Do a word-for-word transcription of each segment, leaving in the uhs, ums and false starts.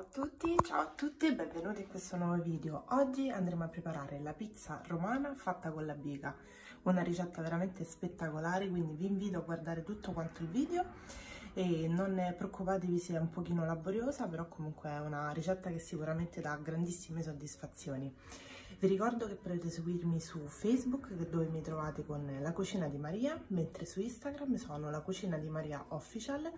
Ciao a tutti, ciao a tutti e benvenuti in questo nuovo video. Oggi andremo a preparare la pizza romana fatta con la biga, una ricetta veramente spettacolare, quindi vi invito a guardare tutto quanto il video e non preoccupatevi se è un pochino laboriosa, però comunque è una ricetta che sicuramente dà grandissime soddisfazioni. Vi ricordo che potete seguirmi su Facebook, dove mi trovate con La Cucina di Maria, mentre su Instagram sono La Cucina di Maria Official,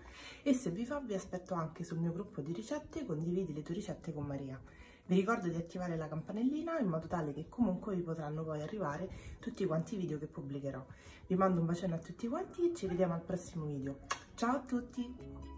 e se vi va vi aspetto anche sul mio gruppo di ricette Condividi le tue ricette con Maria. Vi ricordo di attivare la campanellina in modo tale che comunque vi potranno poi arrivare tutti quanti i video che pubblicherò. Vi mando un bacione a tutti quanti e ci vediamo al prossimo video. Ciao a tutti!